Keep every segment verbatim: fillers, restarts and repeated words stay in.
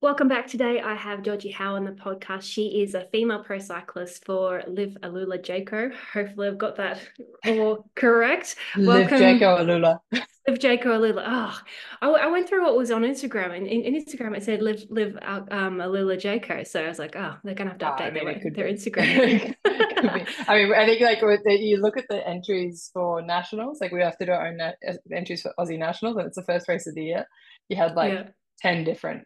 Welcome back. Today I have Georgie Howe on the podcast. She is a female pro cyclist for Liv Alula Jayco. Hopefully I've got that all correct. Liv Jayco Alula. Liv Jayco Alula. Oh, I, I went through what was on Instagram, and in, in Instagram it said Liv Liv um, Alula Jayco. So I was like, oh, they're going to have to update oh, I mean, their, their Instagram. I mean, I think like you look at the entries for nationals. Like we have to do our own na- entries for Aussie nationals, and it's the first race of the year. You had like yeah. ten different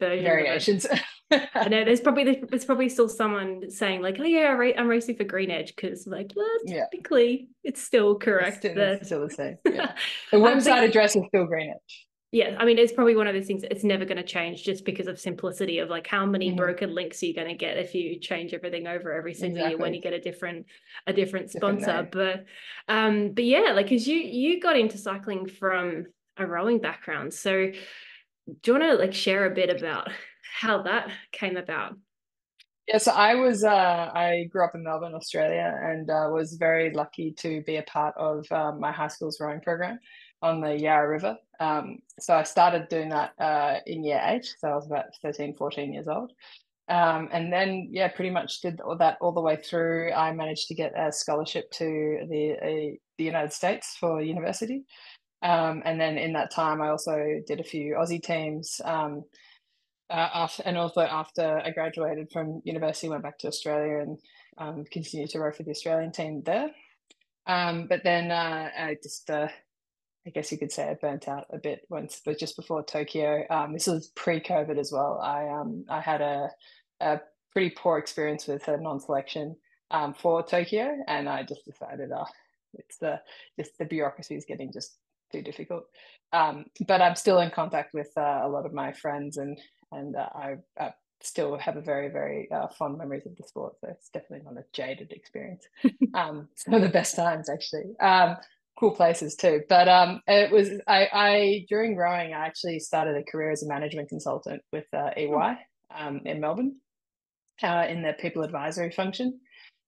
variations. I know there's probably there's probably still someone saying like, oh yeah, I'm racing for Green Edge, because like, well, technically yeah. it's still correct. It's still, that... it's still the same. Yeah. The website um, address is still Green Edge. Yeah, I mean, it's probably one of those things. It's never going to change just because of simplicity of like how many mm-hmm. broken links you're going to get if you change everything over every single exactly. year when you get a different a different sponsor. Different but um, but yeah, like because you you got into cycling from a rowing background, so. Do you want to like share a bit about how that came about? Yeah, so I was, uh, I grew up in Melbourne, Australia, and uh, was very lucky to be a part of um, my high school's rowing program on the Yarra River. Um, so I started doing that uh, in year eight. So I was about thirteen, fourteen years old. Um, and then, yeah, pretty much did all that all the way through. I managed to get a scholarship to the, a, the United States for university. Um, and then in that time, I also did a few Aussie teams. Um, uh, after, and also after I graduated from university, went back to Australia and um, continued to row for the Australian team there. Um, but then uh, I just, uh, I guess you could say I burnt out a bit once, but just before Tokyo, um, this was pre-COVID as well. I um, I had a, a pretty poor experience with a non-selection um, for Tokyo, and I just decided, oh, it's the just the bureaucracy is getting just too difficult, um, but I'm still in contact with uh, a lot of my friends, and and uh, I, I still have a very very uh, fond memories of the sport. So it's definitely not a jaded experience. Um, some of the best times actually, um, cool places too. But um, it was I, I during rowing I actually started a career as a management consultant with uh, E Y um, in Melbourne uh, in their people advisory function.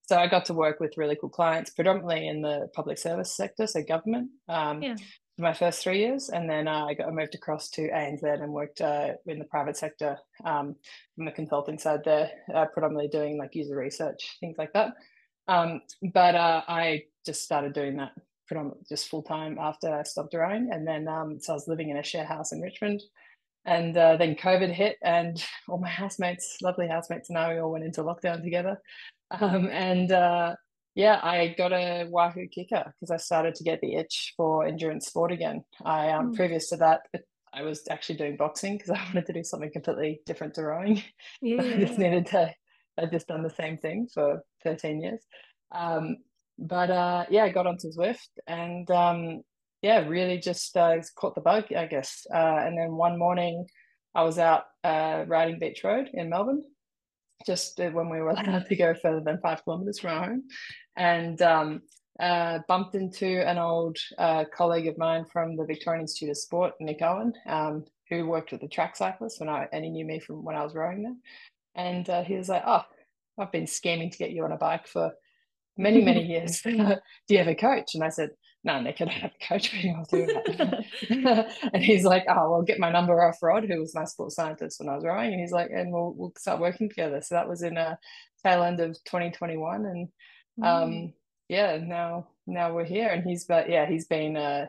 So I got to work with really cool clients, predominantly in the public service sector, so government. Um, yeah. My first three years, and then uh, I got I moved across to A N Z and worked uh, in the private sector um, from the consulting side there, uh, predominantly doing like user research, things like that. Um, but uh, I just started doing that predominantly just full time after I stopped rowing, and then um, so I was living in a share house in Richmond, and uh, then COVID hit, and all my housemates, lovely housemates, and I we all went into lockdown together, um, and. Uh, Yeah, I got a wahoo kicker because I started to get the itch for endurance sport again. I um, mm. Previous to that, I was actually doing boxing because I wanted to do something completely different to rowing. Yeah. I just needed to, I'd just done the same thing for thirteen years. Um, but uh, yeah, I got onto Zwift and um, yeah, really just uh, caught the bug, I guess. Uh, and then one morning I was out uh, riding Beach Road in Melbourne, just when we were allowed to go further than five kilometres from our home, and um, uh, bumped into an old uh, colleague of mine from the Victorian Institute of Sport, Nick Owen, um, who worked with the track cyclists, when I, and he knew me from when I was rowing there. And uh, he was like, oh, I've been scheming to get you on a bike for many, many years. Do you have a coach? And I said, no, Nick, I don't have a coach. I'll do that. And he's like, oh, well, get my number off Rod, who was my sports scientist when I was rowing. And he's like, and we'll we'll start working together. So that was in a tail end of twenty twenty-one. And um, mm. yeah, now now we're here. And he's, but yeah, he's been, uh,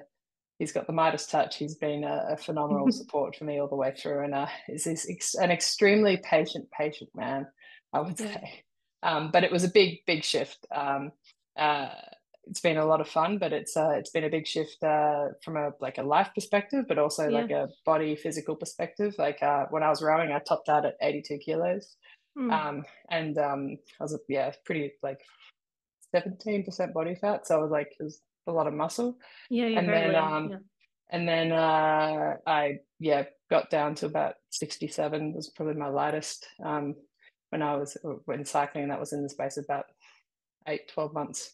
he's got the Midas touch. He's been a, a phenomenal support for me all the way through. And uh, he's, he's an extremely patient, patient man, I would say. Um, but it was a big, big shift. Um, uh, it's been a lot of fun, but it's uh, it's been a big shift uh, from a like a life perspective, but also yeah. like a body physical perspective. Like uh, when I was rowing, I topped out at eighty-two kilos, mm. um, and um, I was yeah pretty like seventeen percent body fat, so I was like it was a lot of muscle. Yeah, you're and, very then, well. um, yeah. and then and uh, then I yeah got down to about sixty-seven was probably my lightest um, when I was when cycling, and that was in the space of about eight twelve months.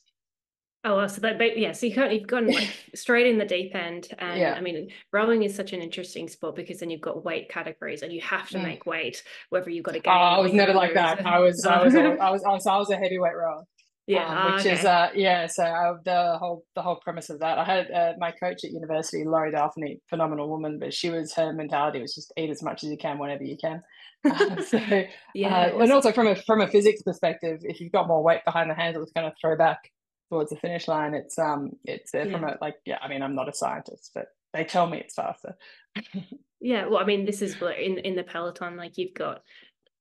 Oh, so that, yeah, so you can't, you've gone like straight in the deep end. And yeah. I mean, rowing is such an interesting sport because then you've got weight categories and you have to mm. make weight, whether you've got a game. Oh, I was never like that. I was, I was, I was, I was, I was a heavyweight rower. Yeah, um, which okay. is uh, yeah. So I, the whole the whole premise of that, I had uh, my coach at university, Laurie Daphne, phenomenal woman, but she was her mentality was just eat as much as you can whenever you can. Uh, so yeah, uh, and also from a from a physics perspective, if you've got more weight behind the handle, it's going to throw back towards the finish line. It's um, it's uh, yeah. from a like yeah. I mean, I'm not a scientist, but they tell me it's faster. Yeah, well, I mean, this is in in the peloton. Like you've got.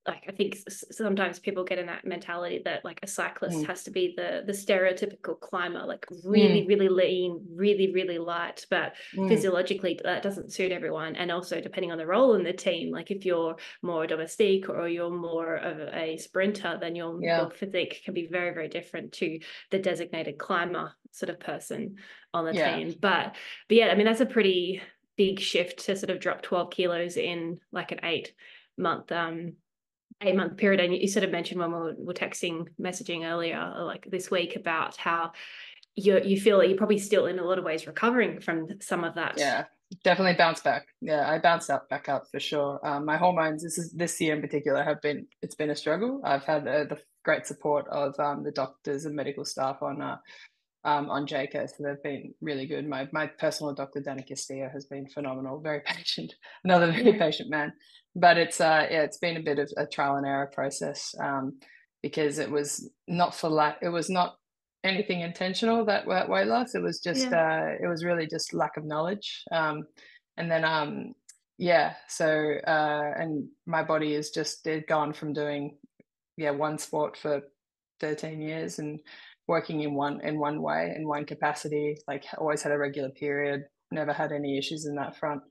Like I think sometimes people get in that mentality that like a cyclist mm. has to be the the stereotypical climber, like really, mm. really lean, really, really light, but mm. physiologically that doesn't suit everyone. And also depending on the role in the team, like if you're more domestique or you're more of a sprinter, then your, yeah. your physique can be very, very different to the designated climber sort of person on the yeah. team. But but yeah, I mean, that's a pretty big shift to sort of drop twelve kilos in like an eight month um eight month period. And you sort of mentioned when we were, were texting messaging earlier like this week about how you you feel that you're probably still in a lot of ways recovering from some of that. Yeah, definitely bounce back. Yeah, I bounced up back up for sure. Um, my hormones this is this year in particular have been it's been a struggle. I've had uh, the great support of um, the doctors and medical staff on uh, um, on Jayco, so they've been really good. My my personal doctor Dana Castilla has been phenomenal, very patient, another very yeah. patient man. But it's uh yeah it's been a bit of a trial and error process um because it was not for lack it was not anything intentional that weight loss. It was just yeah. uh it was really just lack of knowledge um and then um yeah so uh and my body is just they've gone from doing yeah one sport for thirteen years and working in one in one way in one capacity, like always had a regular period, never had any issues in that front.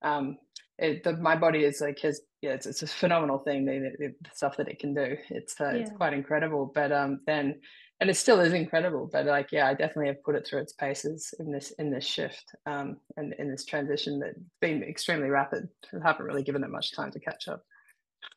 um It, the, my body is like his yeah it's, it's a phenomenal thing, the, the stuff that it can do. It's uh, yeah. it's quite incredible, but um then and it still is incredible, but like yeah I definitely have put it through its paces in this in this shift um and in this transition that's been extremely rapid. I haven't really given it much time to catch up.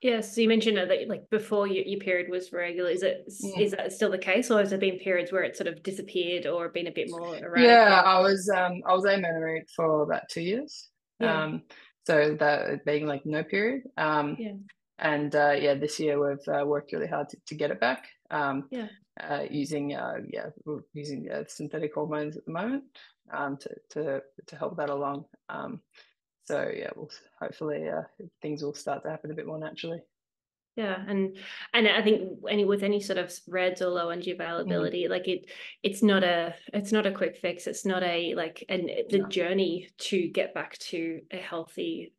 Yeah, so you mentioned that like before you, your period was regular. Is it yeah. is that still the case, or has there been periods where it sort of disappeared or been a bit more erratic? Yeah, I was um I was amenorrheic for about two years yeah. um so that being like no period um yeah. and uh yeah this year we've uh, worked really hard to, to get it back um yeah uh using uh yeah we're using uh, synthetic hormones at the moment um to to to help that along um so yeah we'll hopefully uh things will start to happen a bit more naturally. Yeah, and and I think any with any sort of reds or low energy availability, mm. like it, it's not a it's not a quick fix. It's not a like and the no. journey to get back to a healthy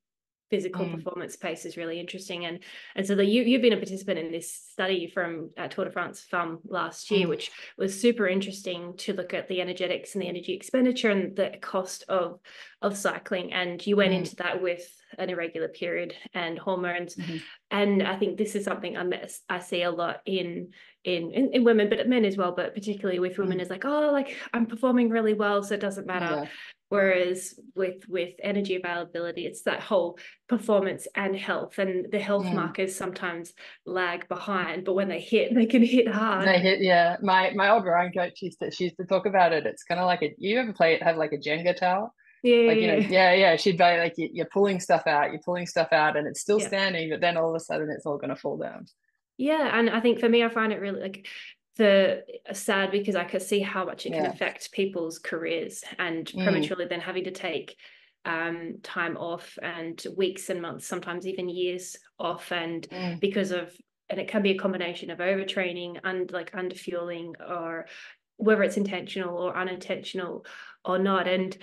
physical mm. performance pace is really interesting. And and so the, you you've been a participant in this study from uh, Tour de France Femme last year, mm. which was super interesting to look at the energetics and the energy expenditure and the cost of of cycling. And you went mm. into that with an irregular period and hormones. Mm-hmm. And I think this is something I miss, I see a lot in in in, in women, but men as well, but particularly with women mm. is like, oh, like I'm performing really well, so it doesn't matter. Yeah. Whereas with with energy availability, it's that whole performance and health, and the health yeah. markers sometimes lag behind, but when they hit, they can hit hard. They hit, yeah. My my old rowing coach used to she used to talk about it. It's kind of like a you ever play it have like a Jenga tower. Yeah, like, you know, yeah, yeah. She'd be like, you're pulling stuff out, you're pulling stuff out, and it's still yeah. standing, but then all of a sudden, it's all going to fall down. Yeah, and I think for me, I find it really like. The sad because I could see how much it can yeah. affect people's careers and mm. prematurely then having to take um time off and weeks and months, sometimes even years off, and mm. because of and it can be a combination of overtraining and like underfueling, or whether it's intentional or unintentional or not. And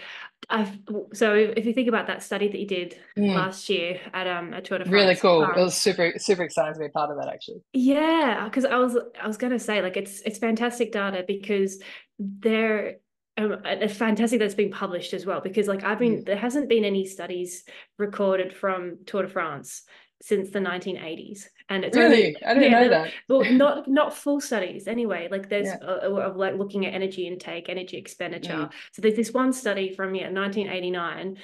I've so if you think about that study that you did mm. last year at um at Tour de France, really cool. Um, it was super super exciting to be a part of that actually. Yeah, because I was I was gonna say like it's it's fantastic data because they're um, it's fantastic that's been published as well, because like I've been mm. there hasn't been any studies recorded from Tour de France since the nineteen eighties, and it's really only, I didn't yeah, know that well not not full studies anyway, like there's yeah. a, a, like looking at energy intake, energy expenditure mm. so there's this one study from yeah nineteen eighty-nine,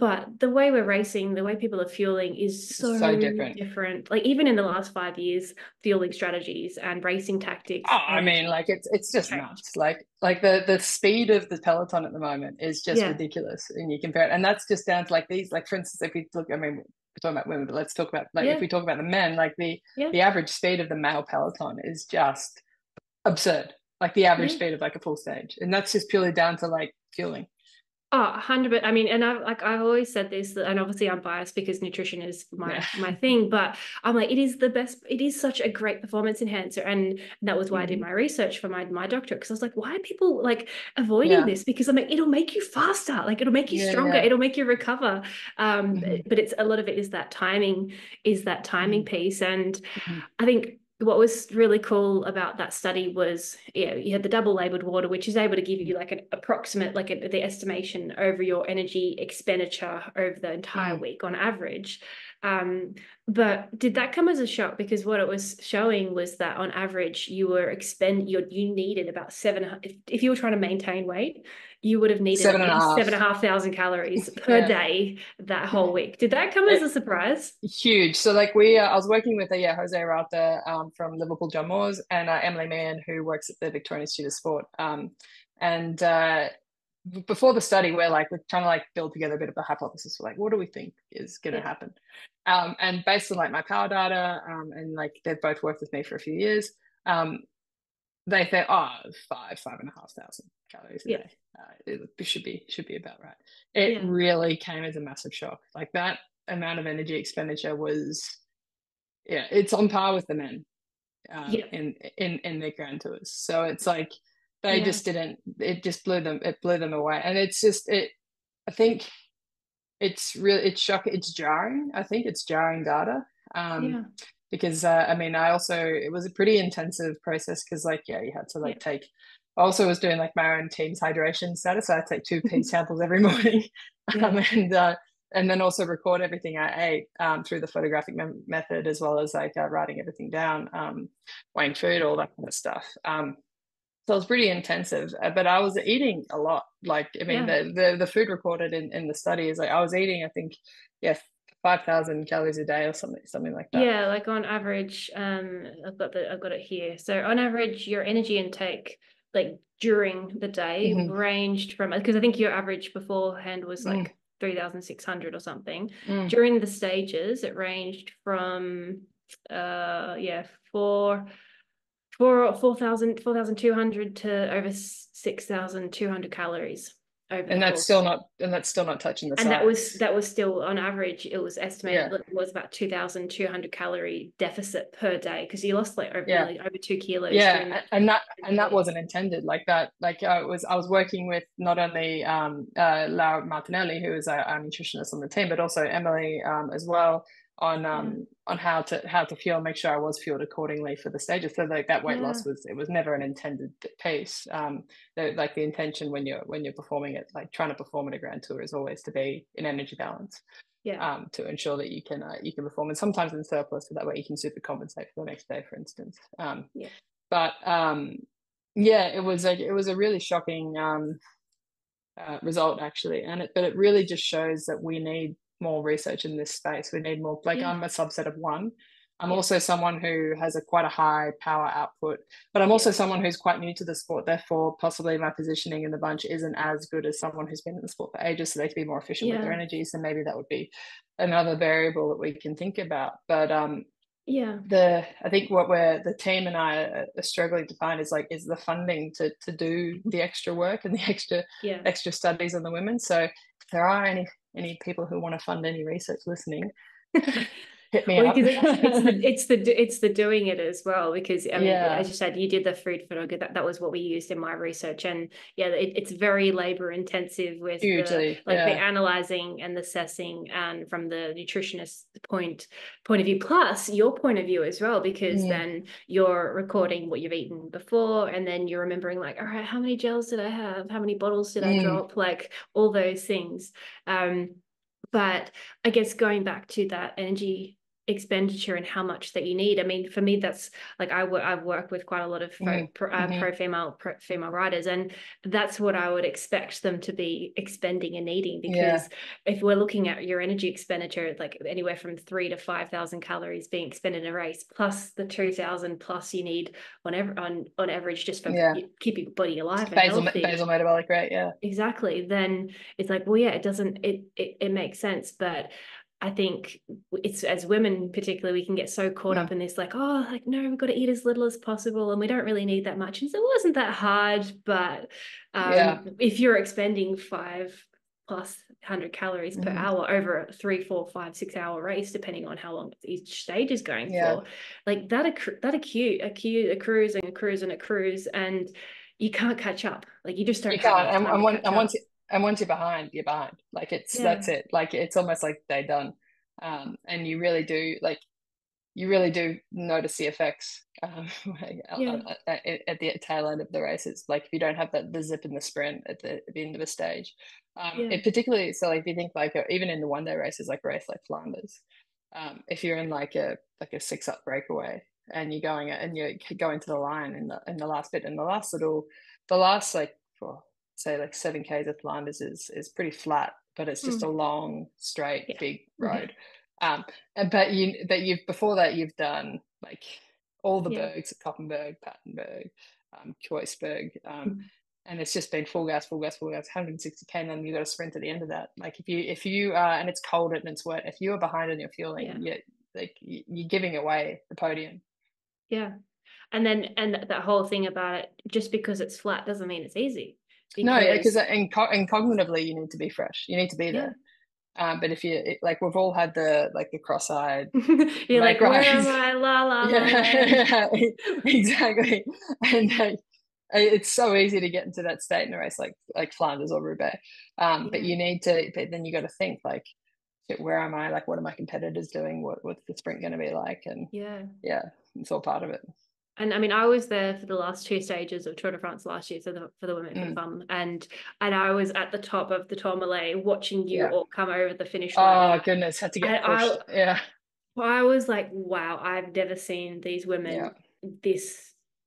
but the way we're racing, the way people are fueling is so, so different. different like even in the last five years, fueling strategies and racing tactics. Oh, I mean like it's it's just change. nuts like like the the speed of the peloton at the moment is just yeah. ridiculous, and you compare it, and that's just down to like these like for instance if we look I mean talking about women, but let's talk about like yeah. if we talk about the men, like the yeah. the average speed of the male peloton is just absurd. like the average mm-hmm. speed of like a full stage. And that's just purely down to like fueling. Oh, one hundred percent. I mean, and I've, like, I've always said this, and obviously I'm biased because nutrition is my, yeah. my thing, but I'm like, it is the best, it is such a great performance enhancer. And that was why mm-hmm. I did my research for my, my doctorate, because I was like, why are people like avoiding yeah. this? Because I'm like, it'll make you faster. Like it'll make you yeah, stronger. Yeah. It'll make you recover. Um, mm-hmm. But it's a lot of it is that timing, is that timing mm-hmm. piece. And mm-hmm. I think what was really cool about that study was, you know, you had the double labeled water, which is able to give you like an approximate, like a, the estimation over your energy expenditure over the entire mm. week on average. Um, but did that come as a shock? Because what it was showing was that on average, you were expend, you you needed about seven, if, if you were trying to maintain weight, you would have needed seven and, half. seven and a half thousand calories per yeah. day that whole week. Did that come it, as a surprise? Huge. So like we, uh, I was working with uh, yeah, Jose Rauta um, from Liverpool John Moores and uh, Emily Mann, who works at the Victorian Institute of Sport. Um, and uh, before the study, we're like, we're trying to like build together a bit of a hypothesis. We're like, what do we think is going to yeah. happen? Um, and based on like my power data um, and like they've both worked with me for a few years, um, they say, oh, five, five and a half thousand calories a yeah. day. Uh, it should be should be about right. It yeah. really came as a massive shock. Like that amount of energy expenditure was, yeah, it's on par with the men um, yeah. in in in their grand tours. So it's like they yeah. just didn't. It just blew them. It blew them away. And it's just it. I think it's really it's shocking. It's jarring. I think it's jarring data. Um, yeah. Because uh, I mean, I also it was a pretty intensive process because like yeah, you had to like yeah. take. I also was doing like my own team's hydration status. So I take two pee samples every morning, yeah. um, and uh, and then also record everything I ate um, through the photographic me- method, as well as like uh, writing everything down, um, weighing food, all that kind of stuff. Um, so it was pretty intensive, uh, but I was eating a lot. Like I mean, yeah. the, the the food recorded in, in the study is like I was eating. I think yeah, five thousand calories a day or something, something like that. Yeah, like on average, um, I've got the I've got it here. So on average, your energy intake, like during the day mm-hmm. ranged from, because I think your average beforehand was like mm. three thousand six hundred or something. Mm. During the stages, it ranged from, uh, yeah, four, four, four thousand, four thousand two hundred to over six thousand two hundred calories. Over and that's course. still not, and that's still not touching the and size. that was that was still on average. It was estimated yeah. it was about two thousand two hundred calorie deficit per day because you lost like over yeah. like over two kilos. Yeah, that and that and that wasn't intended like that. Like I was I was working with not only um, uh, Laura Martinelli, who is our, our nutritionist on the team, but also Emily um, as well on um, yeah. on how to how to fuel, make sure I was fueled accordingly for the stages. So like that weight yeah. loss was it was never an intended piece. Um, the, like the intention when you're when you're performing it, like trying to perform at a grand tour, is always to be in energy balance. Yeah. Um, to ensure that you can uh, you can perform, and sometimes in surplus, so that way you can supercompensate for the next day, for instance. Um, yeah. But um, yeah, it was like it was a really shocking um, uh, result actually, and it, but it really just shows that we need more research in this space. We need more, like yeah. I'm a subset of one. I'm yeah. also someone who has a quite a high power output, but I'm also someone who's quite new to the sport. Therefore, possibly my positioning in the bunch isn't as good as someone who's been in the sport for ages, so they can be more efficient yeah. with their energy. So maybe that would be another variable that we can think about. But um, yeah, the I think what we're, the team and I are struggling to find is like, is the funding to to do the extra work and the extra yeah. extra studies on the women. So if there are any any people who want to fund any research listening, hit me well, up. It's the, it's the it's the doing it as well, because I mean, yeah. as you said, you did the food photography. That, that was what we used in my research, and yeah, it, it's very labor intensive with the, like yeah. the analyzing and the assessing, and from the nutritionist point point of view, plus your point of view as well, because yeah. then you're recording what you've eaten before, and then you're remembering like, all right, how many gels did I have? How many bottles did mm. I drop? Like all those things. Um, but I guess going back to that energy expenditure and how much that you need. I mean, for me, that's like I w- I've worked with quite a lot of mm-hmm. pro, uh, mm-hmm. pro female pro female riders, and that's what I would expect them to be expending and needing. Because yeah. if we're looking at your energy expenditure, like anywhere from three to five thousand calories being expended in a race, plus the two thousand plus you need on ev- on on average just for yeah. keeping your body alive. Basal, and basal metabolic rate, yeah, exactly. Then it's like, well, yeah, it doesn't. It it, it makes sense, but I think it's, as women particularly, we can get so caught yeah. up in this, like, oh, like, no, we've got to eat as little as possible and we don't really need that much. And so it wasn't that hard, but um, yeah. if you're expending five plus one hundred calories mm-hmm. per hour over a three, four, five, six hour race, depending on how long each stage is going yeah. for, like that, accru- that acute, acute, accrues and accrues and accrues, and you can't catch up. Like you just don't. You can't. And, and, one, and once it, and once you're behind, you're behind. Like it's, yeah. that's it. Like, it's almost like they're done. Um, and you really do, like, you really do notice the effects um, yeah. at, at the tail end of the races. Like if you don't have that, the zip in the sprint at the, at the end of a stage, um, yeah. it particularly, so like if you think like, even in the one day races, like race like Flanders, um, if you're in like a, like a six up breakaway and you're going, and you're going to the line in the, in the last bit, and the last little, the last like, well, say like seven Ks of Flanders is is pretty flat, but it's just mm. a long, straight, yeah. big road. Mm-hmm. Um, and but you but you've before that you've done like all the yeah. bergs, Koppenberg, Pattenberg, um, Kreuzberg, um, mm. and it's just been full gas, full gas, full gas, one hundred sixty K, and then you got to sprint at the end of that. Like if you if you are, and it's cold and it's wet, if you are behind on your fueling, yeah. you're like you're giving away the podium. Yeah, and then and that whole thing about it, just because it's flat doesn't mean it's easy. Because... No, because and, and cognitively you need to be fresh. You need to be there. Yeah. Um, but if you it, like, we've all had the like the cross-eyed. You're like, where am I? La la yeah. la. Exactly, and uh, it's so easy to get into that state in a race like like Flanders or Roubaix. Um, yeah. But you need to. But then you got to think like, where am I? Like, what are my competitors doing? What what's the sprint going to be like? And yeah, yeah, it's all part of it. And I mean, I was there for the last two stages of Tour de France last year, so the, for the Women mm. for Femme, and and I was at the top of the Tourmalet watching you yeah. all come over the finish line. Oh goodness, had to get and pushed. I, yeah, I was like, wow, I've never seen these women yeah. this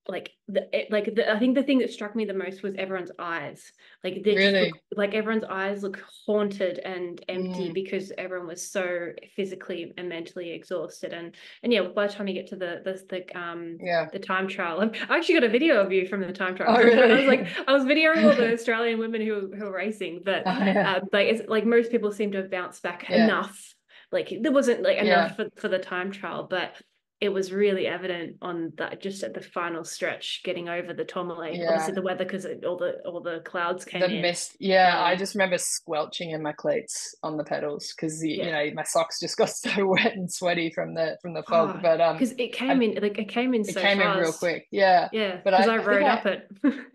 like the, it, like the, I think the thing that struck me the most was everyone's eyes. Like they really? Just look, like everyone's eyes look haunted and empty mm. because everyone was so physically and mentally exhausted. And and yeah, by the time you get to the the, the um yeah. the time trial, I actually got a video of you from the time trial. Oh, really? I was like, I was videoing all the Australian women who who were racing, but oh, yeah. uh, like it's, like most people seem to have bounced back yeah. enough. Like there wasn't like enough yeah. for, for the time trial, but it was really evident on that just at the final stretch, getting over the Tourmalet. Yeah. Obviously, the weather because all the all the clouds came the in. The mist, yeah, yeah. I just remember squelching in my cleats on the pedals because yeah. you know my socks just got so wet and sweaty from the from the fog. Oh, but um, because it came I, in like it came in, it so came fast. in real quick. Yeah, yeah. Because I, I, I rode up I, it,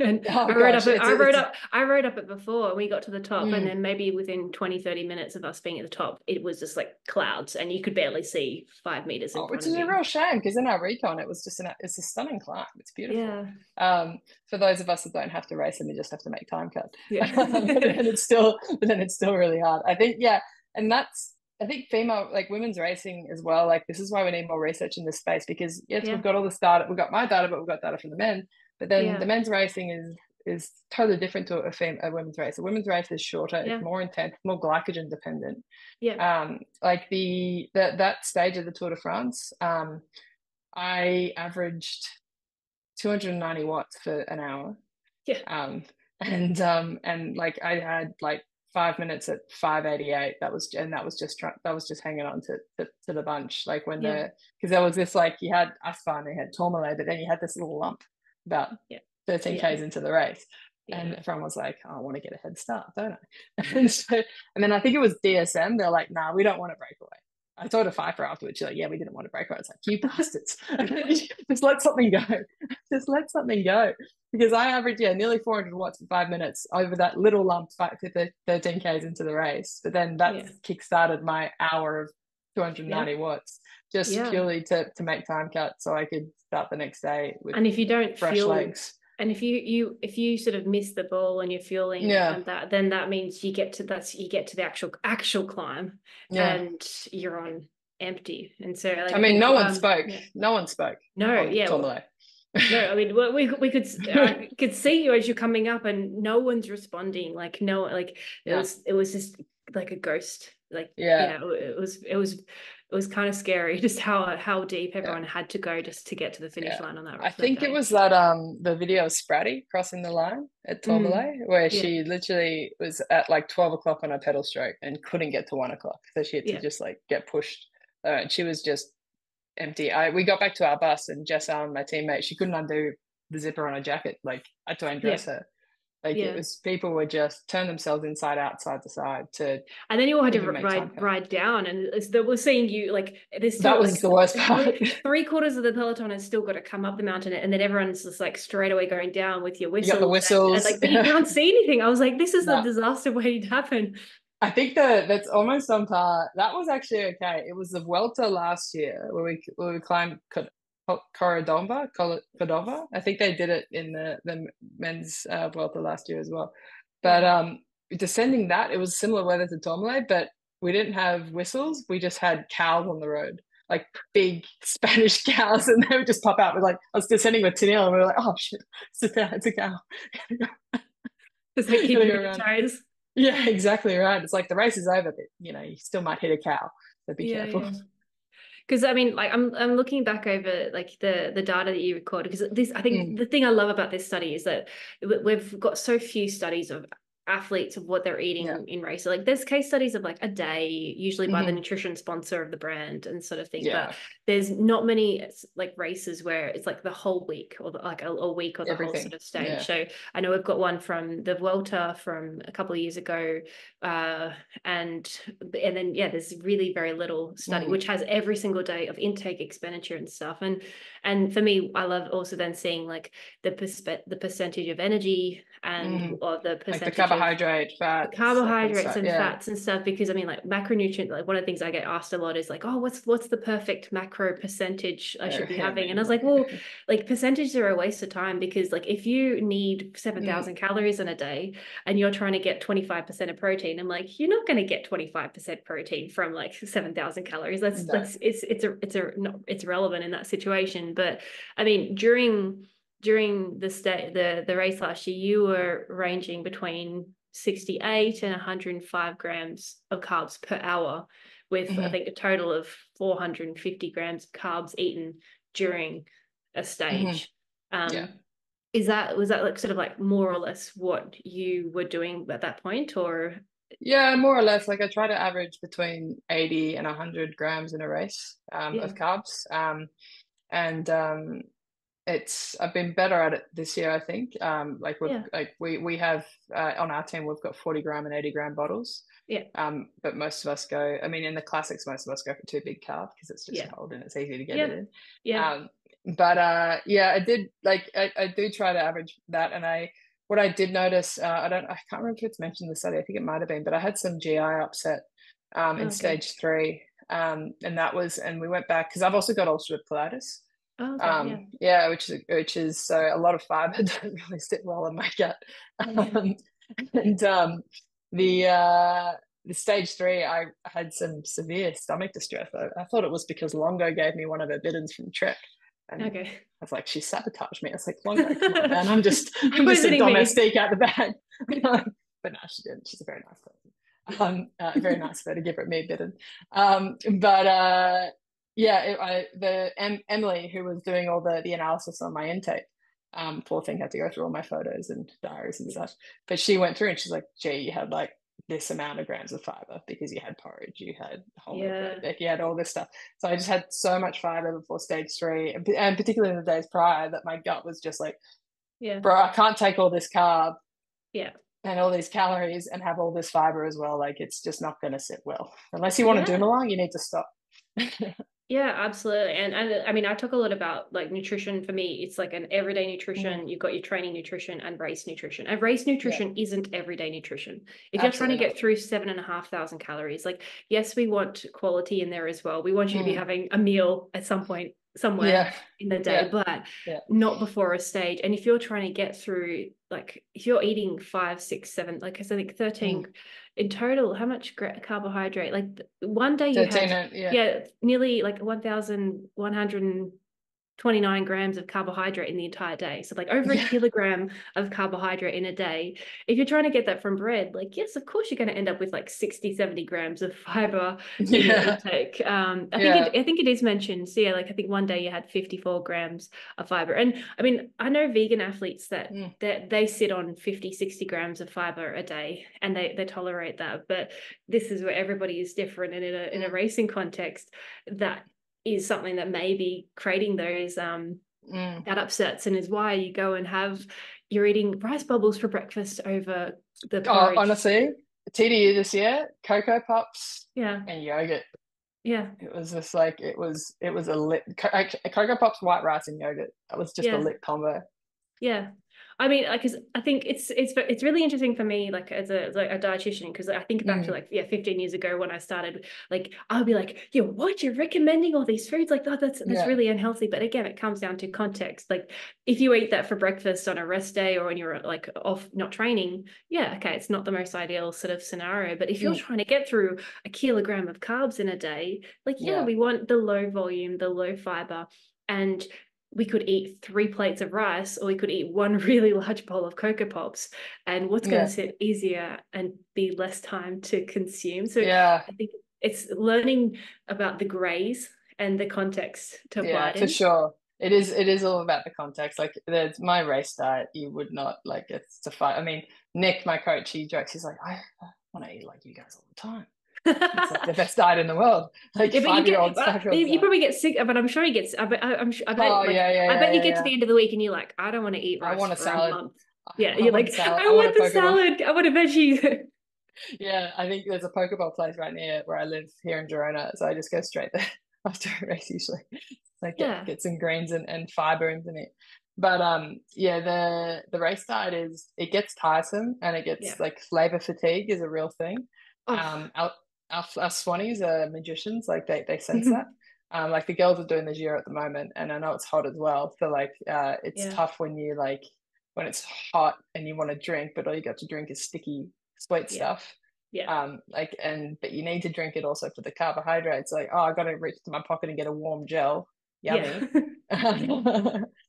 and oh I rode gosh, up it. I rode up. I rode up it before we got to the top, mm. and then maybe within twenty, thirty minutes of us being at the top, it was just like clouds, and you could barely see five meters in oh, front which of you. Real shame, because in our recon it was just an it's a stunning climb. It's beautiful. Yeah. Um, for those of us that don't have to race and we just have to make time cut. Yeah. and it's still but then it's still really hard. I think, yeah, and that's I think female like women's racing as well, like this is why we need more research in this space, because yes, yeah. we've got all this data, we've got my data, but we've got data from the men. But then yeah. the men's racing is is totally different to a fem- a women's race. A women's race is shorter, yeah. it's more intense, more glycogen dependent. Yeah. Um, like the, the that stage of the Tour de France, um, I averaged two hundred ninety watts for an hour. Yeah. Um, and um, and like I had like five minutes at five eighty-eight. That was and that was just tr- that was just hanging on to to, to the bunch. Like when yeah. the because there was this like you had Aspar and they had Tourmalet, but then you had this little lump about. Yeah. thirteen Ks yeah. into the race yeah. and everyone was like, oh, I want to get a head start, don't I? and, so, and then I think it was D S M, they're like, nah, we don't want a breakaway. I told a Pfeiffer afterwards, she's like, yeah, we didn't want a breakaway. I was like, you bastards, just let something go just let something go because I averaged yeah nearly four hundred watts for five minutes over that little lump to thirteen Ks into the race, but then that yeah. kick-started my hour of two hundred ninety yeah. watts just yeah. purely to, to make time cut so I could start the next day with and if you don't fresh feel- legs. And if you, you if you sort of miss the ball and you're fueling yeah. and that, then that means you get to that's you get to the actual actual climb yeah. and you're on empty. And so like, I mean, no um, one spoke. Yeah. No one spoke. No, on yeah. Well, no, I mean, we we could I could see you as you're coming up, and no one's responding. Like no, like yeah. it was it was just like a ghost. Like yeah, you know, it was it was it was kind of scary just how how deep everyone yeah. had to go just to get to the finish yeah. line on that. I think day. It was that um the video of Spratty crossing the line at Tourmalet mm. where yeah. she literally was at like twelve o'clock on her pedal stroke and couldn't get to one o'clock, so she had to yeah. just like get pushed, uh, and she was just empty. I we got back to our bus and Jess Allen, my teammate, she couldn't undo the zipper on her jacket. Like, I had to undress yeah. her. Like yeah. it was, people would just turn themselves inside out, side to side to, and then you all had to ride ride down, and that we're seeing you like this. That was like, the worst part. Three, three quarters of the peloton has still got to come up the mountain, and then everyone's just like straight away going down with your whistles. You got the whistles, and, and, like, but you can't see anything. I was like, this is no. the disaster waiting to happen. I think that that's almost on par. That was actually okay. It was the Vuelta last year where we where we climbed Cordoba, Cordova. I think they did it in the, the men's uh, Vuelta last year as well. But um, descending that, it was similar weather to Tourmalet, but we didn't have whistles. We just had cows on the road, like big Spanish cows, and they would just pop out. We're like, I was descending with Teniel, and we were like, oh shit, it's a, it's a cow. It's like keeping your toes. Yeah, exactly right. It's like the race is over, but you know, you still might hit a cow. So be yeah, careful. Yeah. Because I mean, like I'm, I'm looking back over like the the data that you recorded. Because this, I think, mm. the thing I love about this study is that we've got so few studies of athletes of what they're eating yeah. in race. So, like, there's case studies of like a day, usually by mm-hmm. the nutrition sponsor of the brand and sort of thing. Yeah. But there's not many like races where it's like the whole week or the, like a, a week or the Everything. whole sort of stage. Yeah. So I know we've got one from the Vuelta from a couple of years ago, uh, and and then yeah, there's really very little study mm-hmm. which has every single day of intake, expenditure, and stuff. And and for me, I love also then seeing like the perspe- the percentage of energy and mm-hmm. or the percentage. Like the carbohydrate, fats, carbohydrates and, stuff, and yeah. fats and stuff, because I mean, like macronutrient, like one of the things I get asked a lot is like, oh, what's what's the perfect macro percentage I should be having? And I was like, well, like percentages are a waste of time, because like if you need seven thousand mm. calories in a day and you're trying to get twenty-five percent of protein, I'm like, you're not going to get twenty-five percent protein from like seven thousand calories. That's no. that's it's it's a it's a not it's relevant in that situation. But I mean, during during the state the the race last year, you were ranging between sixty-eight and one hundred five grams of carbs per hour, with mm-hmm. I think a total of four hundred fifty grams of carbs eaten during a stage. Mm-hmm. um yeah. Is that was that like sort of like more or less what you were doing at that point, or? Yeah, more or less. Like I try to average between eighty and one hundred grams in a race um yeah. of carbs, um and um it's I've been better at it this year, I think. Um, like we yeah. like we we have uh, on our team we've got forty gram and eighty gram bottles. Yeah. Um, but most of us go. I mean, in the classics, most of us go for two big carb because it's just yeah. cold and it's easy to get yeah. it in. Yeah. Um, but uh, yeah, I did like I, I do try to average that, and I what I did notice uh, I don't I can't remember if it's mentioned in the study. I think it might have been, but I had some G I upset um, in okay. stage three, um, and that was and we went back because I've also got ulcerative colitis. Oh, okay, um yeah. yeah which is which is so a lot of fiber doesn't really sit well in my gut. Um, and um the uh the stage three I had some severe stomach distress. I, I thought it was because Longo gave me one of her bittons from Trek, and okay. I was like, she sabotaged me. I was like, Longo, come on, man. I'm just I'm just a domestique me. out the bag. Um, but no, she didn't. She's a very nice person. Um uh, very nice of her to give it me a bittern. Um but uh yeah, it, I, the em, Emily, who was doing all the, the analysis on my intake, um, poor thing had to go through all my photos and diaries and stuff. But she went through and she's like, gee, you had like this amount of grams of fiber because you had porridge, you had whole yeah. bread, you had all this stuff. So I just had so much fiber before stage three, and, and particularly in the days prior, that my gut was just like, yeah, bro, I can't take all this carb. Yeah. And all these calories and have all this fiber as well. Like, it's just not going to sit well. Unless you want yeah. to do it along, you need to stop. Yeah, absolutely. And, and I mean, I talk a lot about like nutrition. For me, it's like an everyday nutrition. Mm-hmm. You've got your training nutrition and race nutrition. And race nutrition yeah. isn't everyday nutrition. If absolutely you're trying to get through seven and a half thousand calories, like, yes, we want quality in there as well. We want you mm-hmm. to be having a meal at some point somewhere yeah. in the day, yeah. but yeah. not before a stage. And if you're trying to get through, like, if you're eating five, six, seven, like I said, like thirteen mm. in total, how much carbohydrate? Like one day you thirteen, had, yeah. yeah, nearly like one thousand one hundred twenty-nine grams of carbohydrate in the entire day. So like over yeah. a kilogram of carbohydrate in a day. If you're trying to get that from bread, like, yes, of course you're going to end up with like sixty, seventy grams of fiber yeah. in your intake. Um, I yeah. think it, I think it is mentioned. So yeah, like I think one day you had fifty-four grams of fiber. And I mean, I know vegan athletes that, mm. that they sit on fifty, sixty grams of fiber a day and they, they tolerate that. But this is where everybody is different. And in a, in a racing context, that is something that may be creating those um mm. that upsets, and is why you go and have you're eating rice bubbles for breakfast over the porridge. Oh, honestly, T D U this year, cocoa pups, yeah, and yogurt. Yeah, it was just like it was it was a lit cocoa pups, white rice, and yogurt. That was just yeah. a lit combo. Yeah. I mean, like, cause I think it's it's it's really interesting for me, like as a like a dietitian, because I think back mm. to like yeah, fifteen years ago when I started, like I'll be like, yeah, what you're recommending all these foods, like oh, that's that's yeah. really unhealthy. But again, it comes down to context. Like if you eat that for breakfast on a rest day or when you're like off not training, yeah, okay, it's not the most ideal sort of scenario. But if you're mm. trying to get through a kilogram of carbs in a day, like yeah, yeah. we want the low volume, the low fiber, and we could eat three plates of rice, or we could eat one really large bowl of Cocoa Pops, and what's going yeah. to sit easier and be less time to consume. So yeah. I think it's learning about the grays and the context to apply yeah, it. Yeah, for sure. It is, it is all about the context. Like there's my race diet, you would not like it's to fight. I mean, Nick, my coach, he jokes, he's like, I, I want to eat like you guys all the time. It's like the best diet in the world. Like yeah, five year olds, five year olds. You probably get sick, but I'm sure he gets. I bet. I'm sure. I bet, oh, like, yeah, yeah, I bet yeah, you yeah, get yeah. to the end of the week and you're like, I don't want to eat rice. I want a salad. A yeah, I you're like, salad. I, I want, want the salad. I want a veggie. Yeah, I think there's a Pokeball place right near where I live here in Girona, so I just go straight there after a race usually. Like get, yeah. get some greens and, and fiber into it. But um, yeah, the the race diet is it gets tiresome, and it gets yeah. like flavor fatigue is a real thing. Oh. Um, our, our, our Swannies are magicians, like they, they sense that. Um, like the girls are doing the Giro at the moment, and I know it's hot as well. So like, uh, it's yeah. tough when you like when it's hot and you want to drink, but all you got to drink is sticky sweet yeah. stuff. Yeah. Um, like and but you need to drink it also for the carbohydrates. Like oh, I got to reach to my pocket and get a warm gel. Yummy. Yeah.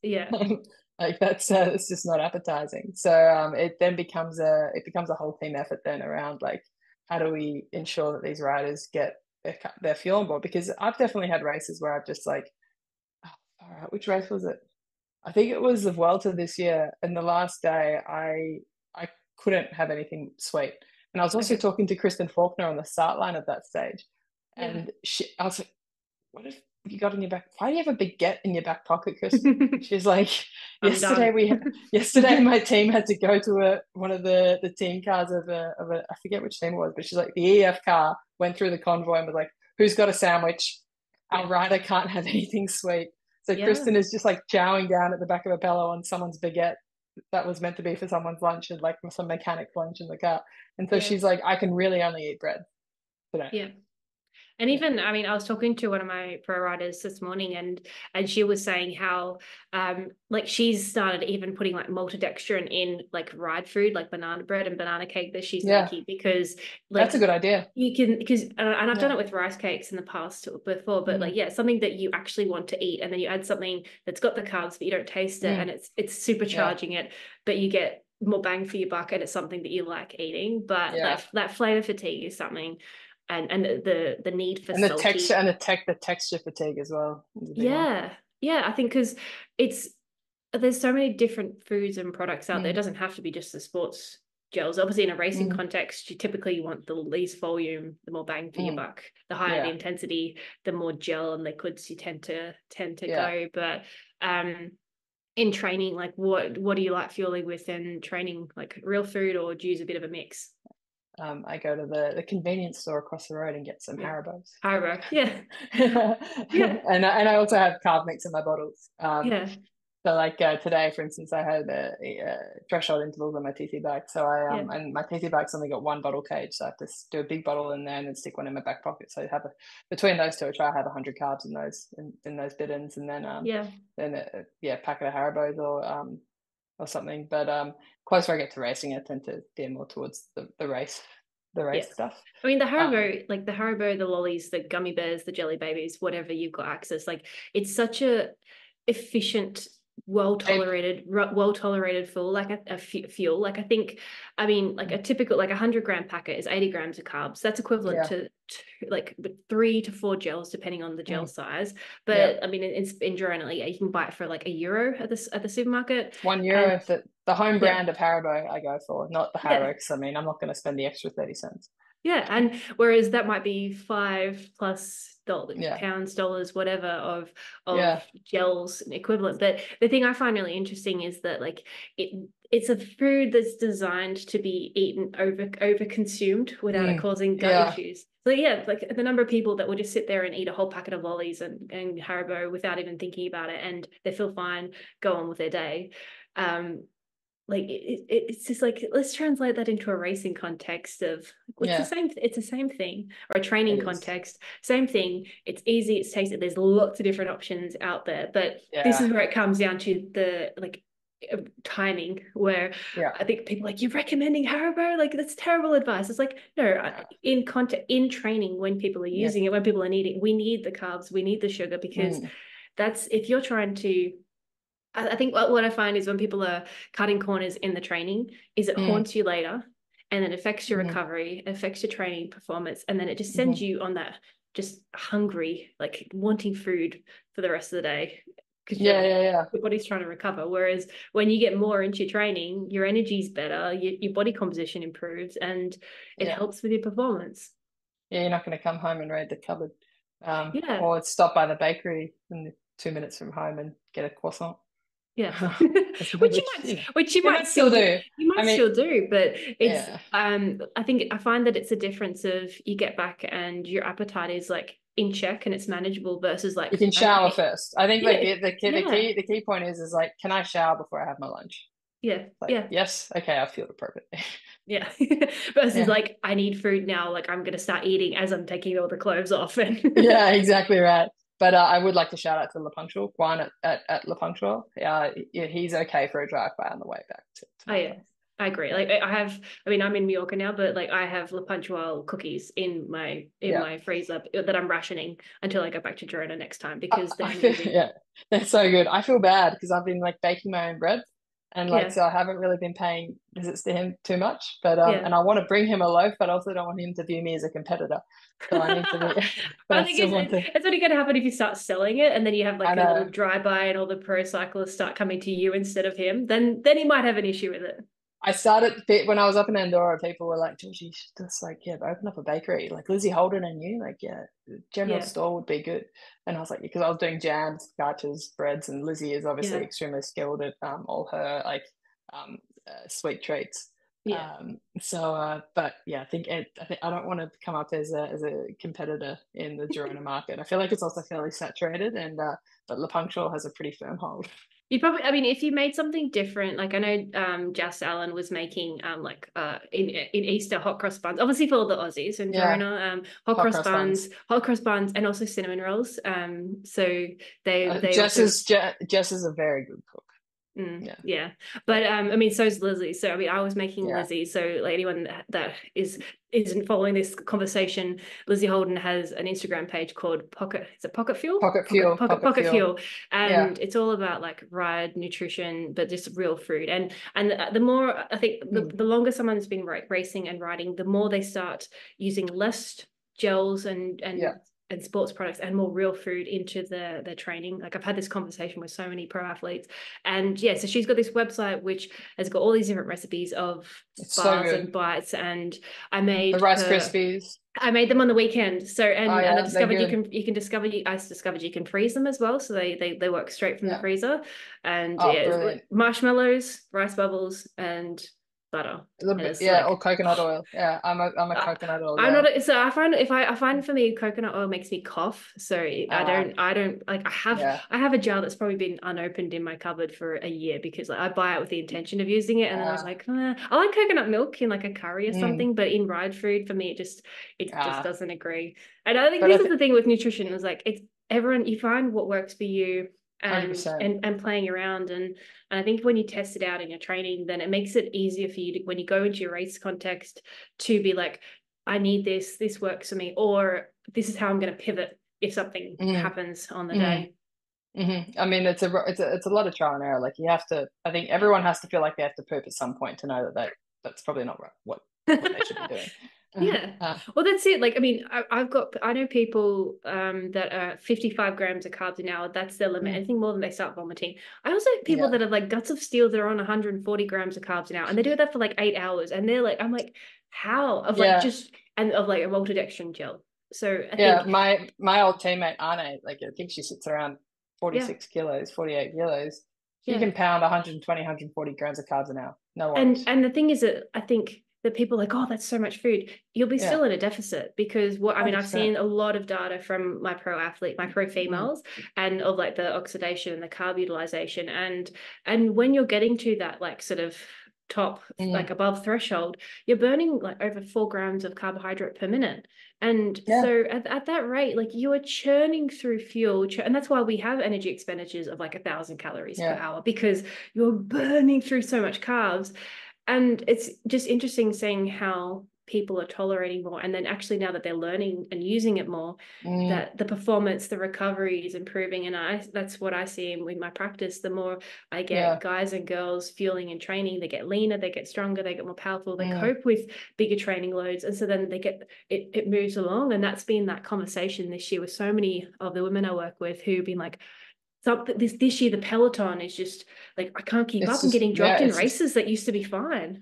yeah. Um, like that's uh, it's just not appetizing. So um, it then becomes a it becomes a whole team effort then around like. How do we ensure that these riders get their, their fuel on board? Because I've definitely had races where I've just like, oh, all right, which race was it? I think it was the Vuelta this year. And the last day I I couldn't have anything sweet. And I was also talking to Kristen Faulkner on the start line at that stage. And yeah. she, I was like, what have you got in your back? Why do you have a baguette in your back pocket, Kristen? She's like, yesterday we had, yesterday my team had to go to a one of the the team cars of a, of a I forget which team it was, but she's like the E F car went through the convoy and was like, who's got a sandwich? Our rider can't have anything sweet. So yeah. Kristen is just like chowing down at the back of a bellow on someone's baguette that was meant to be for someone's lunch and like some mechanic lunch in the car. And so yeah. she's like, I can really only eat bread today. Yeah. And even, I mean, I was talking to one of my pro riders this morning, and and she was saying how, um, like, she's started even putting like maltodextrin in like ride food, like banana bread and banana cake that she's yeah. making, because like that's a good idea. You can because and I've yeah. done it with rice cakes in the past before, but mm. like yeah, something that you actually want to eat, and then you add something that's got the carbs, but you don't taste it, mm. and it's it's supercharging yeah. it, but you get more bang for your buck, and it's something that you like eating. But yeah. that that flavor fatigue is something. And and the the need for and the salty. texture and the tech the texture fatigue as well. Yeah, one. yeah, I think because it's there's so many different foods and products out mm. there. It doesn't have to be just the sports gels. Obviously, in a racing mm. context, you typically want the least volume, the more bang for mm. your buck, the higher yeah. the intensity, the more gel and liquids you tend to tend to yeah. go. But um, in training, like what what do you like fueling with in training? Like real food, or do you use a bit of a mix? Um, I go to the, the convenience store across the road and get some Haribos. Haribo, yeah. yeah. And, I, and I also have carb mix in my bottles. Um, yeah. So like uh, today, for instance, I had a, a threshold intervals on my T C bike. So I um, yeah. and my T C bike's only got one bottle cage. So I have to do a big bottle in there and then stick one in my back pocket. So I have a, between those two, I try to have one hundred carbs in those in, in those bittons, and then um yeah then a, yeah packet of Haribos or um or something. But um closer I get to racing, I tend to veer more towards the, the race, the race yes. stuff. I mean, the Haribo, um, like the Haribo, the lollies, the gummy bears, the jelly babies, whatever you've got access, like it's such a, efficient, well-tolerated, well-tolerated fuel, like a, a fuel. Like I think, I mean, like a typical, like a hundred gram packet is eighty grams of carbs. That's equivalent yeah. to, to like three to four gels, depending on the gel mm. size. But yeah. I mean, it's in, in Girona, like, you can buy it for like a euro at the, at the supermarket. One euro. And, the, the home yeah. brand of Haribo I go for, not the Haribo, because yeah. I mean, I'm not going to spend the extra thirty cents. Yeah. And whereas that might be five plus dollars, yeah. pounds, dollars, whatever of, of yeah. gels and equivalent. But the thing I find really interesting is that like it, it's a food that's designed to be eaten over, over consumed without mm. it causing gut yeah. issues. So yeah, like the number of people that will just sit there and eat a whole packet of lollies and, and Haribo without even thinking about it, and they feel fine, go on with their day. Um, Like it, it, it's just like, let's translate that into a racing context of it's yeah. the same. It's the same thing, or a training context, same thing. It's easy. It's tasty. There's lots of different options out there, but yeah. this is where it comes down to the like timing. Where yeah. I think people are like, you're recommending Haribo, like that's terrible advice. It's like no, yeah. in context, in training, when people are using yeah. it, when people are needing, we need the carbs, we need the sugar, because mm. that's if you're trying to. I think what, what I find is when people are cutting corners in the training is it mm. haunts you later, and it affects your mm. recovery, it affects your training performance, and then it just sends mm-hmm. you on that just hungry, like wanting food for the rest of the day. Because yeah, yeah, yeah. your body's trying to recover. Whereas when you get more into your training, your energy's better, your, your body composition improves, and it yeah. helps with your performance. Yeah, you're not going to come home and raid the cupboard um, yeah. or stop by the bakery in two minutes from home and get a croissant. Yeah, which you might, which you yeah, might still do. You might I mean, still do, but it's. Yeah. Um, I think I find that it's a difference of you get back and your appetite is like in check and it's manageable versus like you can shower okay. first. I think yeah. like the, the, key, yeah. the key the key point is is like, can I shower before I have my lunch? Yeah, like, yeah. Yes, okay, I feel appropriate. Yeah, versus yeah. like I need food now. Like I'm gonna start eating as I'm taking all the clothes off. And yeah, exactly right. But uh, I would like to shout out to La Puntual Juan at, at, at La Puntual. Uh, he's okay for a drive by on the way back. To, to oh yeah, place. I agree. Like I have, I mean, I'm in Mallorca now, but like I have La Puntual cookies in my in yeah. my freezer that I'm rationing until I go back to Girona next time, because they're amazing. Yeah, they're so good. I feel bad because I've been like baking my own bread, and like yeah. so I haven't really been paying visits to him too much. But um, yeah. and I want to bring him a loaf, but I also don't want him to view me as a competitor. So I need to be, but I think I still it's, want to... it's only going to happen if you start selling it, and then you have like I a know. little drive-by, and all the pro cyclists start coming to you instead of him. Then then he might have an issue with it. I started when I was up in Andorra. People were like, "Georgie, just like yeah, open up a bakery." Like Lizzie Holden and you, like yeah, general yeah. store would be good. And I was like, because I was doing jams, starches, breads, and Lizzie is obviously yeah. extremely skilled at um, all her like um, uh, sweet treats. Yeah. Um, so, uh, but yeah, I think it, I think I don't want to come up as a as a competitor in the Girona market. I feel like it's also fairly saturated, and uh, but La Puntual has a pretty firm hold. You probably, I mean, if you made something different, like I know um, Jess Allen was making um, like uh, in in Easter hot cross buns, obviously for all the Aussies and yeah. Girona, um, hot, hot cross, cross buns, buns, hot cross buns, and also cinnamon rolls. Um, so they, uh, they Jess also... is Je- Jess is a very good cook. Mm, yeah. yeah, but um, I mean, so is Lizzie. So I mean, I was making yeah. Lizzie. So like anyone that, that is isn't following this conversation, Lizzie Holden has an Instagram page called Pocket. Is it Pocket Fuel? Pocket Fuel. Pocket, pocket, pocket, pocket fuel. fuel. And yeah. it's all about like ride nutrition, but just real food. And and the, the more I think, the, mm. the longer someone's been ra- racing and riding, the more they start using less gels and and. Yeah. and sports products and more real food into the their training. Like I've had this conversation with so many pro athletes, and yeah, so she's got this website which has got all these different recipes of it's bars so and bites, and I made the Rice her, Krispies. I made them on the weekend. So and, oh, yeah, and I discovered you can you can discover you I discovered you can freeze them as well. So they they they work straight from yeah. the freezer. And oh, yeah, like marshmallows, rice bubbles, and butter a little bit, yeah, like, or coconut oil. Yeah, I'm a I'm a I, coconut oil. I'm yeah. not. A, so I find if I I find for me coconut oil makes me cough. So I uh, don't I don't like I have yeah. I have a jar that's probably been unopened in my cupboard for a year, because like I buy it with the intention of using it, and uh, then I was like, eh. I like coconut milk in like a curry or mm. something, but in ride food for me it just it uh, just doesn't agree. And I think this I think, is the thing with nutrition is like it's everyone you find what works for you. And, and and playing around and and I think when you test it out in your training, then it makes it easier for you to, when you go into your race context, to be like, I need this this works for me, or this is how I'm going to pivot if something mm. happens on the mm. day. Mm-hmm. I mean, it's a, it's a, it's a lot of trial and error. Like you have to, I think everyone has to feel like they have to poop at some point to know that they, that's probably not right, what, what they should be doing. Yeah. Uh, well, that's it. Like, I mean, I, I've got, I know people um, that are fifty-five grams of carbs an hour. That's their limit. Mm. Anything more than they start vomiting. I also have people yeah. that have like guts of steel that are on one hundred forty grams of carbs an hour. And they do that for like eight hours. And they're like, I'm like, how? Of like yeah. just, and of like a maltodextrin gel. So I yeah, think. my, my old teammate, Arne, like I think she sits around forty-six yeah. kilos, forty-eight kilos. She yeah. can pound one hundred twenty, one hundred forty grams of carbs an hour. No worries. And, and the thing is that I think, that people are like, oh, that's so much food. You'll be yeah. still in a deficit because what I mean, one hundred percent. I've seen a lot of data from my pro athlete, my pro females, mm-hmm. and of like the oxidation and the carb utilization, and and when you're getting to that like sort of top, mm-hmm. like above threshold, you're burning like over four grams of carbohydrate per minute. And yeah. so at, at that rate, like you are churning through fuel, ch- and that's why we have energy expenditures of like a thousand calories yeah. per hour, because you're burning through so much carbs. And it's just interesting seeing how people are tolerating more. And then actually now that they're learning and using it more, mm. that the performance, the recovery is improving. And I that's what I see with my practice. The more I get yeah. guys and girls fueling and training, they get leaner, they get stronger, they get more powerful, they mm. cope with bigger training loads. And so then they get, it, it moves along. And that's been that conversation this year with so many of the women I work with who've been like, this this year the peloton is just like I can't keep it's up just, I'm getting dropped yeah, in races just, that used to be fine.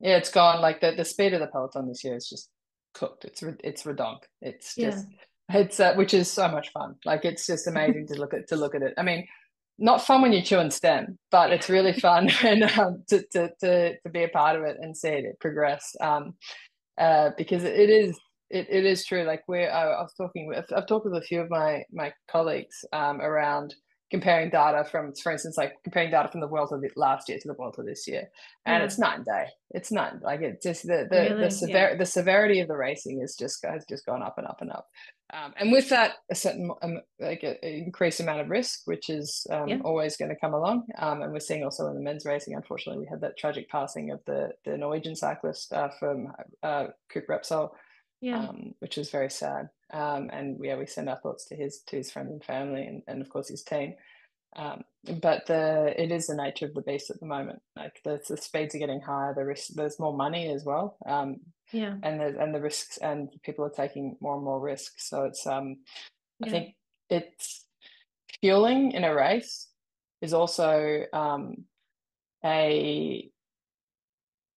Yeah, it's gone. Like the, the speed of the peloton this year is just cooked. It's it's redonk. It's just yeah. it's uh, which is so much fun. Like it's just amazing to look at to look at it. I mean, not fun when you chew and stem, but it's really fun and um, to, to to to be a part of it and see it, it progress. Um, uh, because it, it is. It it is true. Like where I, I was talking with, I've talked with a few of my my colleagues um around. Comparing data from, for instance, like comparing data from the Vuelta of last year to the Vuelta of this year, and yeah. it's night and day. It's not like it just the the really? the, sever- yeah. the severity of the racing is just has just gone up and up and up, um, and with that a certain um, like an increased amount of risk, which is um, yeah. always going to come along. Um, and we're seeing also in the men's racing, unfortunately, we had that tragic passing of the the Norwegian cyclist uh, from uh, Coop Repsol, yeah, um, which is very sad. Um, and yeah, we send our thoughts to his to his friends and family, and, and of course his team. Um, but the it is the nature of the beast at the moment. Like the, the speeds are getting higher, the risk, there's more money as well. Um, yeah, and the and the risks, and people are taking more and more risks. So it's um, yeah. I think it's fueling in a race is also um a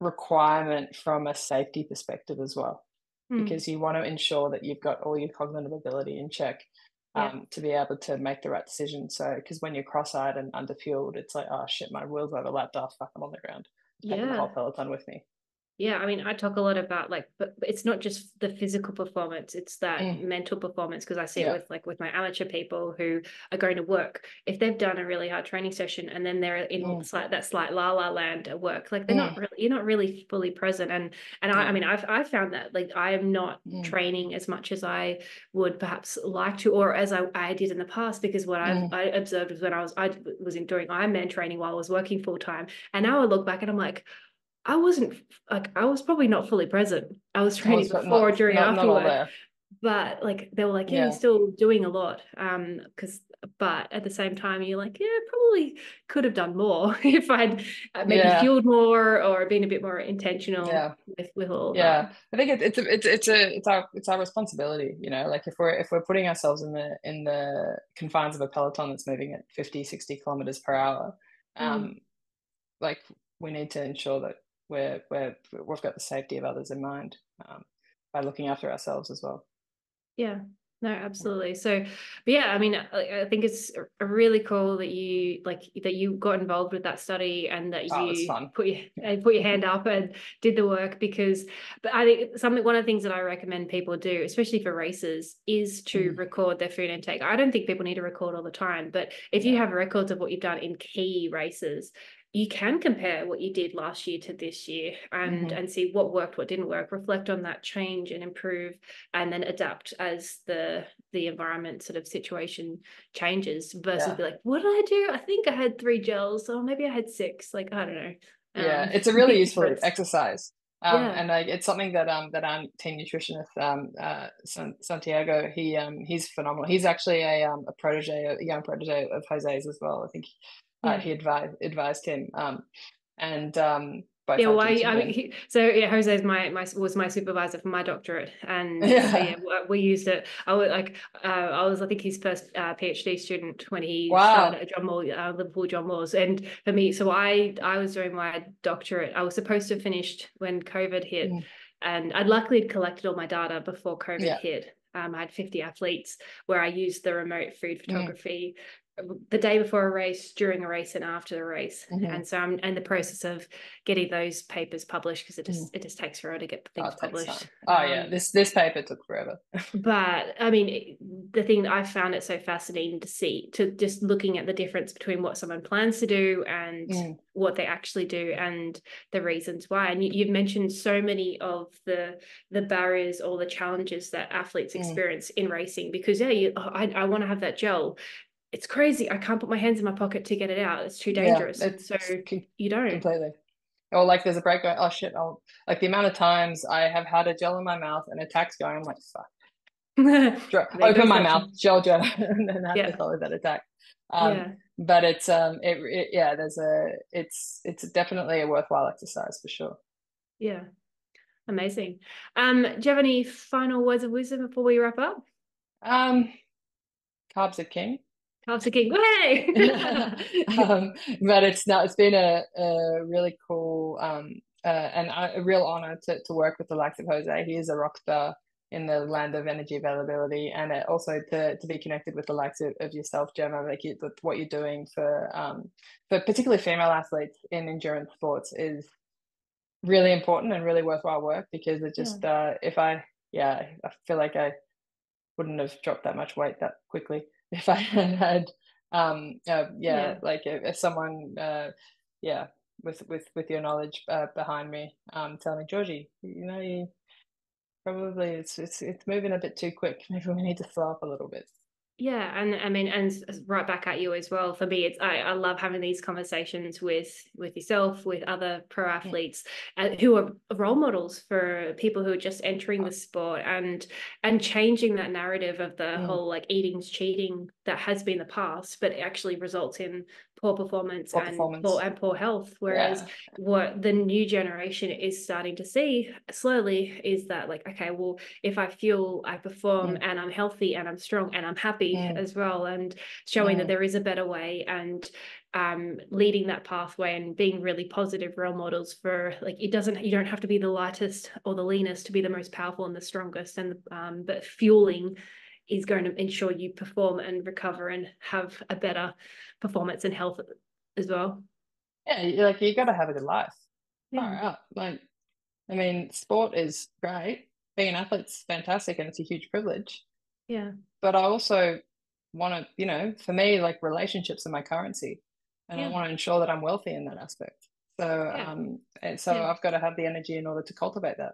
requirement from a safety perspective as well. Because you want to ensure that you've got all your cognitive ability in check um, yeah. to be able to make the right decision. So, because when you're cross-eyed and underfueled, it's like, oh shit, my wheels overlapped. Oh fuck, I'm on the ground. Yeah. Taking the whole peloton with me. Yeah, I mean, I talk a lot about like, but it's not just the physical performance; it's that mm. mental performance. Because I see yeah. it with like with my amateur people who are going to work. If they've done a really hard training session and then they're in mm. slight, that slight la la land at work, like they're mm. not really, you're not really fully present. And and yeah. I, I mean, I've I've found that like I am not mm. training as much as I would perhaps like to, or as I, I did in the past. Because what mm. I've, I observed was when I was I was doing Ironman training while I was working full time, and now I look back and I'm like. I wasn't like I was probably not fully present. I was training I was before, not, during, not, afterward, not but like they were like, yeah, yeah. you're still doing a lot. Um, because but at the same time, you're like, yeah, probably could have done more if I'd maybe yeah. fueled more or been a bit more intentional yeah. with, with all. Yeah, that. I think it's a, it's it's a it's our it's our responsibility. You know, like if we're if we're putting ourselves in the in the confines of a peloton that's moving at fifty, sixty kilometers per hour, um, mm. like we need to ensure that. Where, where we've got the safety of others in mind um, by looking after ourselves as well. Yeah, no, absolutely. So, but yeah, I mean, I, I think it's really cool that you like that you got involved with that study and that oh, you put your and put your hand up and did the work because. But I think something one of the things that I recommend people do, especially for races, is to mm. record their food intake. I don't think people need to record all the time, but if yeah. you have records of what you've done in key races. You can compare what you did last year to this year and, mm-hmm. and see what worked, what didn't work, reflect on that, change and improve, and then adapt as the the environment sort of situation changes versus yeah. be like, what did I do? I think I had three gels, or maybe I had six. Like, I don't know. Um, yeah, it's a really useful exercise. Um, yeah. And I, it's something that um that our team nutritionist um uh San, Santiago he um he's phenomenal. He's actually a um a protege, a young protege of Jose's as well. I think uh, yeah. he advised advised him um and um. Yeah, well, I, I mean, he, so yeah, Jose's my my was my supervisor for my doctorate, and yeah, so, yeah we used it. I was like, uh, I was I think his first uh, PhD student when he wow. started at John Moore, uh, Liverpool John Moores, and for me, so I I was doing my doctorate. I was supposed to have finished when COVID hit, mm. and I'd luckily collected all my data before COVID yeah. hit. Um, I had fifty athletes where I used the remote food photography. Mm. The day before a race, during a race, and after the race, mm-hmm. and so I'm in the process of getting those papers published because it just mm. it just takes forever to get things oh, published. Oh um, yeah, this this paper took forever. But I mean, it, the thing I found it so fascinating to see, to just looking at the difference between what someone plans to do and mm. what they actually do, and the reasons why. And you, you've mentioned so many of the the barriers or the challenges that athletes experience mm. in racing because yeah, you, oh, I I want to have that gel. It's crazy. I can't put my hands in my pocket to get it out. It's too dangerous. Yeah, it's so you don't. Completely. Or like there's a break going, oh shit, I'll, like the amount of times I have had a gel in my mouth and a tack's going, I'm like, fuck. Open my mouth, gel, gel, and then have yeah. to follow that attack. Um, yeah. But it's, um, it, it, yeah, there's a, it's, it's definitely a worthwhile exercise for sure. Yeah. Amazing. Um, do you have any final words of wisdom before we wrap up? Um, carbs are king. After King, way. um, but it's not. It's been a, a really cool um, uh, and a real honor to, to work with the likes of Jose. He is a rock star in the land of energy availability, and it also to to be connected with the likes of, of yourself, Gemma. Like you, what you're doing for um, for particularly female athletes in endurance sports is really important and really worthwhile work because it just yeah. uh, if I yeah I feel like I wouldn't have dropped that much weight that quickly. If I had had, um, uh, yeah, yeah, like if, if someone, uh, yeah, with with with your knowledge uh, behind me, um, telling me, Georgie, you know, you probably it's it's it's moving a bit too quick. Maybe we need to slow up a little bit. Yeah, and I mean, and right back at you as well. For me, it's I, I love having these conversations with with yourself, with other pro athletes, yeah. and who are role models for people who are just entering the sport and and changing that narrative of the yeah. whole like eating's cheating that has been the past, but it actually results in poor performance, poor and, performance. Poor, and poor health. Whereas yeah. what the new generation is starting to see slowly is that like, okay, well, if I fuel, I perform, yeah. and I'm healthy, and I'm strong, and I'm happy. Yeah. as well, and showing yeah. that there is a better way, and um leading that pathway and being really positive role models for like it doesn't you don't have to be the lightest or the leanest to be the most powerful and the strongest, and um but fueling is going to ensure you perform and recover and have a better performance and health as well. Yeah, like you got to have a good life. Yeah. Far out. Like I mean, sport is great, being an athlete's fantastic, and it's a huge privilege. Yeah. But I also want to, you know, for me, like relationships are my currency, and yeah. I want to ensure that I'm wealthy in that aspect. So, yeah. um, and so yeah. I've got to have the energy in order to cultivate that.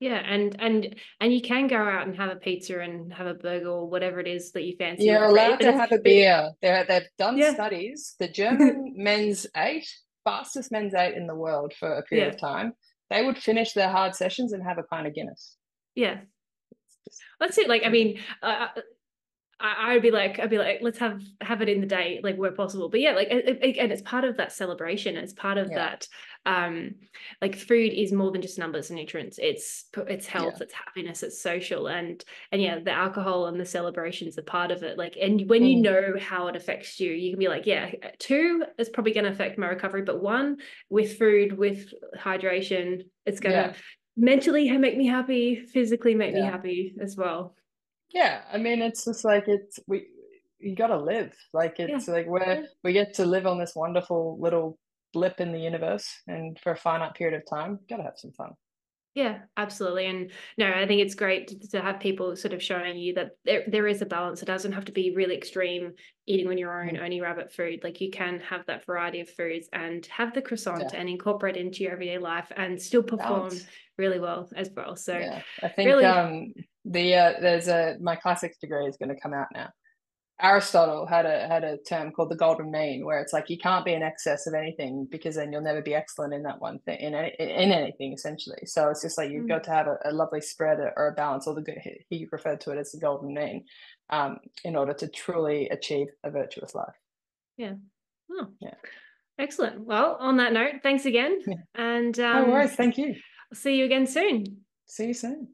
Yeah. And, and, and you can go out and have a pizza and have a burger or whatever it is that you fancy. You're allowed to have a beer. They're, they've done yeah. studies. The German men's eight, fastest men's eight in the world for a period yeah. of time, they would finish their hard sessions and have a pint of Guinness. Yeah. That's it. Like, I mean, uh, I, I'd be like, I'd be like, let's have, have it in the day, like where possible. But yeah, like, it, it, and it's part of that celebration. It's part of yeah. that, um, like food is more than just numbers and nutrients. It's, it's health, yeah. it's happiness, it's social. And, and yeah, the alcohol and the celebrations are part of it. Like, and when you mm. know how it affects you, you can be like, yeah, two is probably going to affect my recovery, but one with food, with hydration, it's going to, yeah. mentally make me happy, physically make yeah. me happy as well. Yeah, I mean, it's just like it's we you gotta live. Like it's yeah. like we're we get to live on this wonderful little blip in the universe, and for a finite period of time, gotta have some fun. Yeah, absolutely. And no, I think it's great to have people sort of showing you that there, there is a balance. It doesn't have to be really extreme eating on your own, mm. only rabbit food. Like you can have that variety of foods and have the croissant yeah. and incorporate it into your everyday life and still perform balance. Really well as well. So yeah. I think really... um, the uh, there's a my classics degree is going to come out now. Aristotle had a had a term called the golden mean, where it's like you can't be in excess of anything, because then you'll never be excellent in that one thing, in any, in anything essentially. So it's just like you've mm-hmm. got to have a, a lovely spread or a balance, or the good, he referred to it as the golden mean, um, in order to truly achieve a virtuous life. Yeah. Oh, yeah. Excellent. Well, on that note, thanks again. Yeah. And um, no worries. Thank you. I'll see you again soon. See you soon.